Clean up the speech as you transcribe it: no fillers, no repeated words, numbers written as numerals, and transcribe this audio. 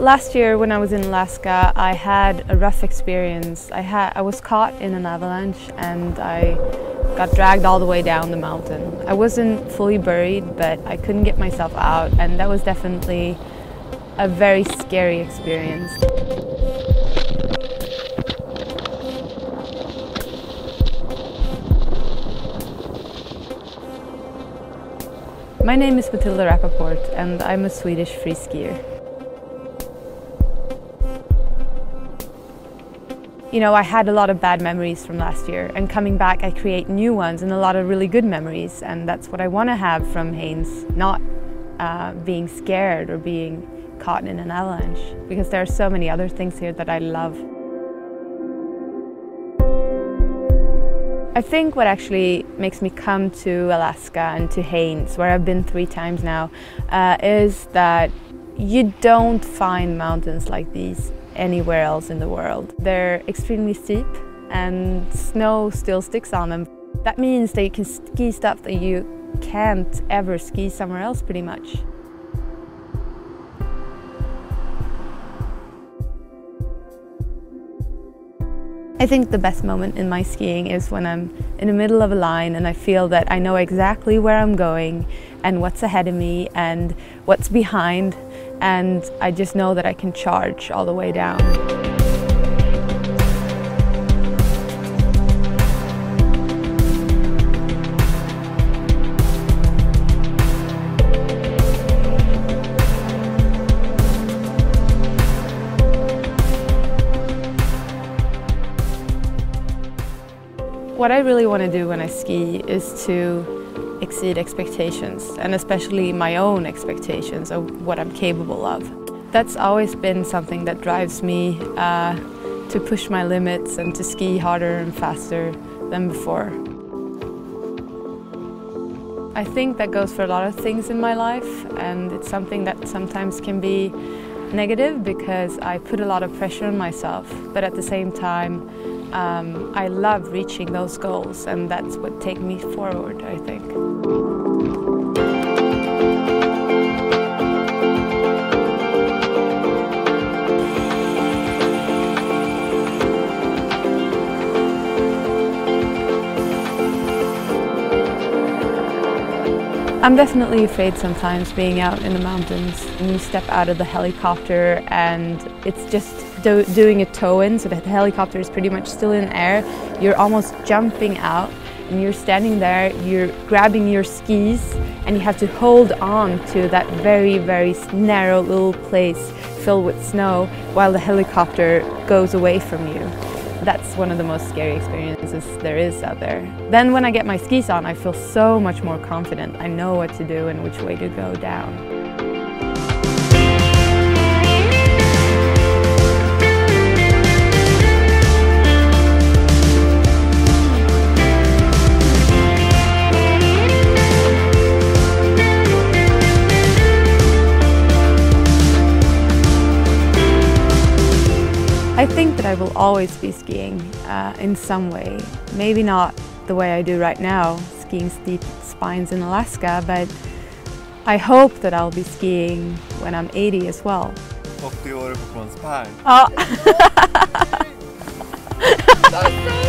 Last year when I was in Alaska, I had a rough experience. I was caught in an avalanche and I got dragged all the way down the mountain. I wasn't fully buried, but I couldn't get myself out, and that was definitely a very scary experience. My name is Matilda Rapaport and I'm a Swedish free skier. You know, I had a lot of bad memories from last year, and coming back I create new ones and a lot of really good memories, and that's what I want to have from Haines, not being scared or being caught in an avalanche, because there are so many other things here that I love. I think what actually makes me come to Alaska and to Haines, where I've been 3 times now, is that you don't find mountains like these anywhere else in the world. They're extremely steep and snow still sticks on them. That means that you can ski stuff that you can't ever ski somewhere else, pretty much. I think the best moment in my skiing is when I'm in the middle of a line and I feel that I know exactly where I'm going and what's ahead of me and what's behind, and I just know that I can charge all the way down. What I really want to do when I ski is to exceed expectations, and especially my own expectations of what I'm capable of. That's always been something that drives me to push my limits and to ski harder and faster than before. I think that goes for a lot of things in my life, and it's something that sometimes can be negative because I put a lot of pressure on myself, but at the same time I love reaching those goals, and that's what takes me forward, I think. I'm definitely afraid sometimes being out in the mountains, and you step out of the helicopter and it's just doing a tow-in, so that the helicopter is pretty much still in air. You're almost jumping out and you're standing there, you're grabbing your skis and you have to hold on to that very, very narrow little place filled with snow while the helicopter goes away from you. That's one of the most scary experiences there is out there. Then when I get my skis on, I feel so much more confident. I know what to do and which way to go down. I think that I will always be skiing in some way. Maybe not the way I do right now, skiing steep spines in Alaska, but I hope that I'll be skiing when I'm 80 as well. 80 år på en spine.